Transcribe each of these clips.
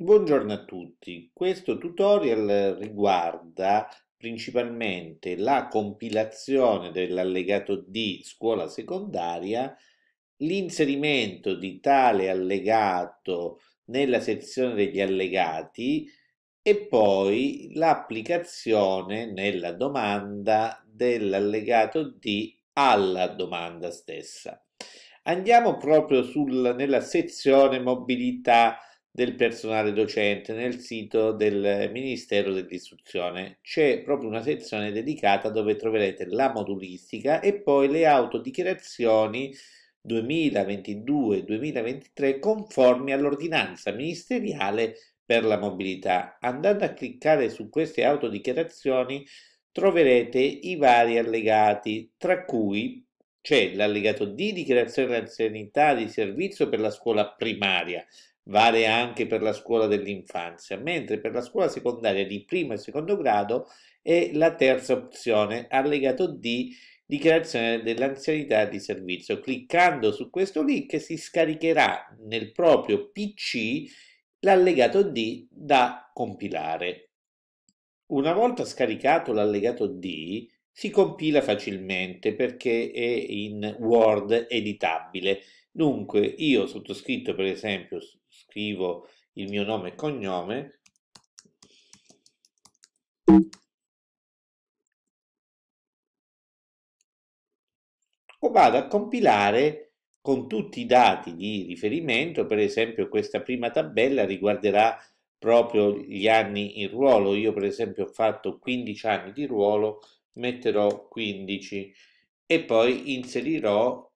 Buongiorno a tutti, questo tutorial riguarda principalmente la compilazione dell'allegato D scuola secondaria, l'inserimento di tale allegato nella sezione degli allegati e poi l'applicazione nella domanda dell'allegato D alla domanda stessa. Andiamo proprio nella sezione mobilità del personale docente. Nel sito del Ministero dell'Istruzione c'è proprio una sezione dedicata dove troverete la modulistica e poi le autodichiarazioni 2022-2023 conformi all'ordinanza ministeriale per la mobilità. Andando a cliccare su queste autodichiarazioni troverete i vari allegati, tra cui c'è l'allegato D, dichiarazione di anzianità di servizio per la scuola primaria, vale anche per la scuola dell'infanzia, mentre per la scuola secondaria di primo e secondo grado è la terza opzione, allegato D, dichiarazione dell'anzianità di servizio. Cliccando su questo link si scaricherà nel proprio PC l'allegato D da compilare. Una volta scaricato l'allegato D, si compila facilmente perché è in Word editabile. Dunque io, sottoscritto, per esempio, scrivo il mio nome e cognome o vado a compilare con tutti i dati di riferimento. Per esempio questa prima tabella riguarderà proprio gli anni in ruolo. Io per esempio ho fatto 15 anni di ruolo, metterò 15 e poi inserirò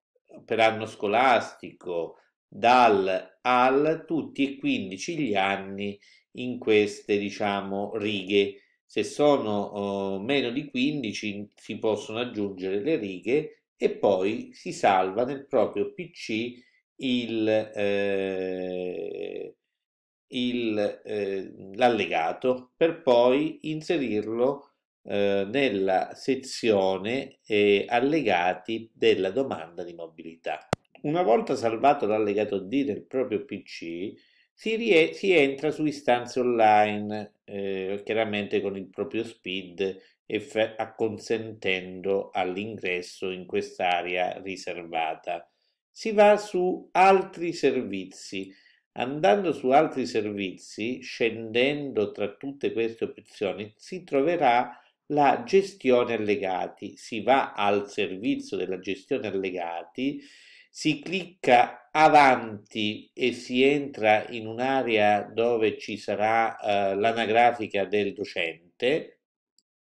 per anno scolastico dal al tutti e 15 gli anni in queste, diciamo, righe. Se sono meno di 15 si possono aggiungere le righe e poi si salva nel proprio PC l'allegato per poi inserirlo nella sezione allegati della domanda di mobilità. Una volta salvato l'allegato D nel proprio PC si entra su istanze online, chiaramente con il proprio SPID e acconsentendo all'ingresso in quest'area riservata. Si va su altri servizi. Andando su altri servizi, scendendo tra tutte queste opzioni, si troverà la gestione allegati. Si va al servizio della gestione allegati, si clicca avanti e si entra in un'area dove ci sarà l'anagrafica del docente.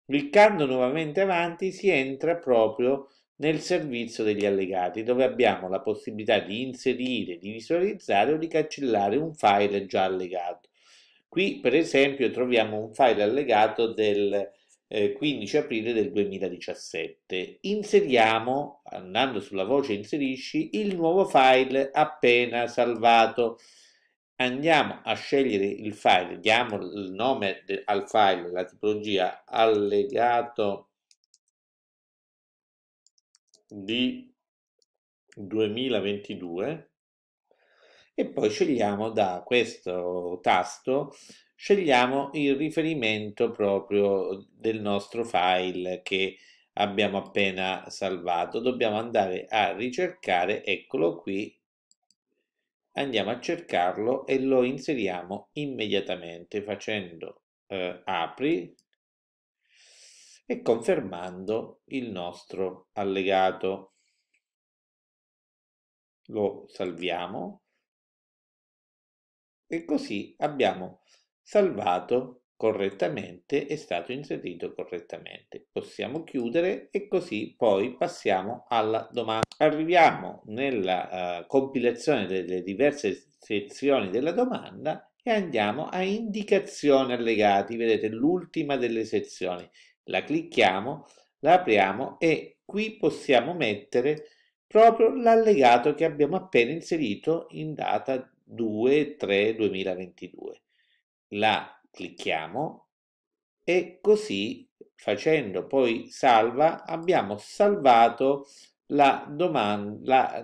Cliccando nuovamente avanti si entra proprio nel servizio degli allegati, dove abbiamo la possibilità di inserire, di visualizzare o di cancellare un file già allegato. Qui per esempio troviamo un file allegato del 15 aprile del 2017. Inseriamo, andando sulla voce inserisci, il nuovo file appena salvato. Andiamo a scegliere il file, diamo il nome al file, la tipologia allegato di 2022 e poi scegliamo da questo tasto il riferimento proprio del nostro file che abbiamo appena salvato. Dobbiamo andare a ricercare, eccolo qui, andiamo a cercarlo e lo inseriamo immediatamente facendo apri e confermando il nostro allegato. Lo salviamo e così abbiamo salvato correttamente, è stato inserito correttamente. Possiamo chiudere e così poi passiamo alla domanda. Arriviamo nella compilazione delle diverse sezioni della domanda e andiamo a indicazione allegati, vedete l'ultima delle sezioni. La clicchiamo, la apriamo e qui possiamo mettere proprio l'allegato che abbiamo appena inserito in data 2/3/2022. La clicchiamo e così facendo poi salva abbiamo salvato la domanda,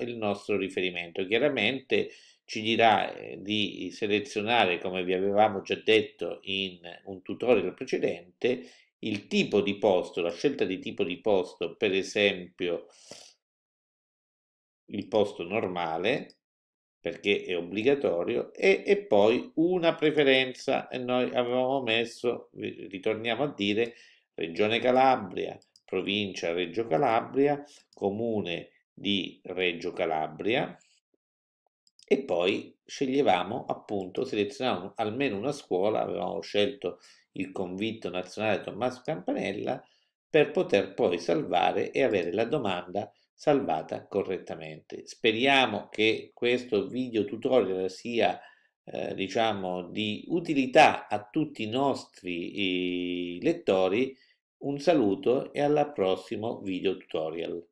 il nostro riferimento. Chiaramente ci dirà di selezionare, come vi avevamo già detto in un tutorial precedente, il tipo di posto, la scelta di tipo di posto, per esempio il posto normale, perché è obbligatorio, e poi una preferenza. E noi avevamo messo, ritorniamo a dire, Regione Calabria, provincia Reggio Calabria, comune di Reggio Calabria, e poi sceglievamo, appunto, selezionavamo almeno una scuola, avevamo scelto il convitto nazionale Tommaso Campanella, per poter poi salvare e avere la domanda salvata correttamente. Speriamo che questo video tutorial sia diciamo di utilità a tutti i nostri lettori. Un saluto e al prossimo video tutorial.